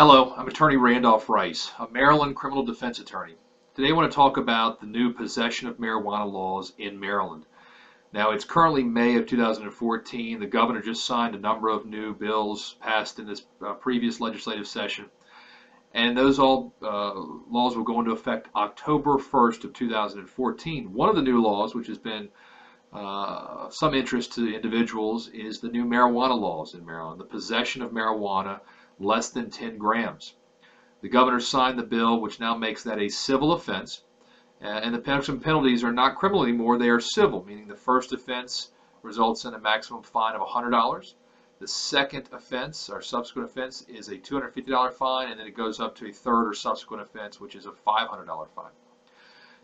Hello, I'm Attorney Randolph Rice, a Maryland criminal defense attorney. Today I want to talk about the new possession of marijuana laws in Maryland. Now, it's currently May of 2014. The governor just signed a number of new bills passed in this previous legislative session, and those all laws will go into effect October 1st of 2014. One of the new laws, which has been some interest to individuals, is the new marijuana laws in Maryland, the possession of marijuana less than 10 grams. The governor signed the bill, which now makes that a civil offense, and the penalties are not criminal anymore, they are civil, meaning the first offense results in a maximum fine of $100. The second offense, or subsequent offense, is a $250 fine, and then it goes up to a third or subsequent offense, which is a $500 fine.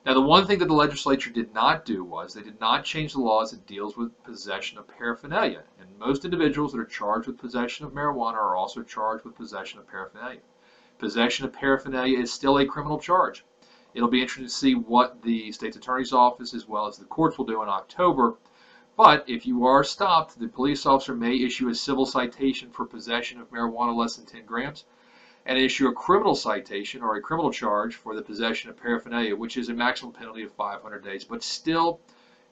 Now, the one thing that the legislature did not do was they did not change the laws that deals with possession of paraphernalia. And most individuals that are charged with possession of marijuana are also charged with possession of paraphernalia. Possession of paraphernalia is still a criminal charge. It'll be interesting to see what the state's attorney's office as well as the courts will do in October. But if you are stopped, the police officer may issue a civil citation for possession of marijuana less than 10 grams. And issue a criminal citation or a criminal charge for the possession of paraphernalia, which is a maximum penalty of 500 days, but still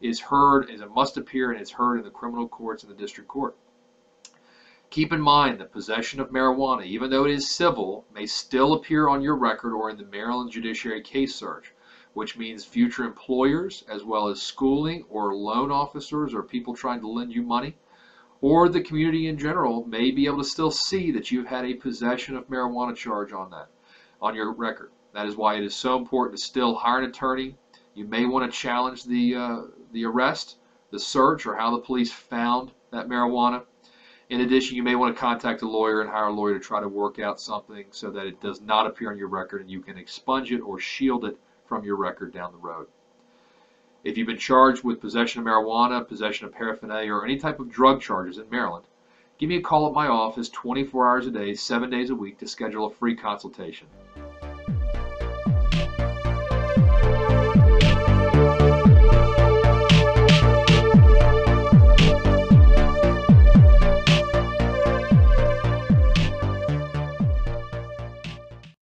is heard as a must appear and is heard in the criminal courts and the district court. Keep in mind that possession of marijuana, even though it is civil, may still appear on your record or in the Maryland Judiciary Case Search, which means future employers, as well as schooling or loan officers or people trying to lend you money, or the community in general, may be able to still see that you've had a possession of marijuana charge on your record. That is why it is so important to still hire an attorney. You may want to challenge the arrest, the search, or how the police found that marijuana. In addition, you may want to contact a lawyer and hire a lawyer to try to work out something so that it does not appear on your record and you can expunge it or shield it from your record down the road. If you've been charged with possession of marijuana, possession of paraphernalia, or any type of drug charges in Maryland, give me a call at my office 24 hours a day, 7 days a week to schedule a free consultation.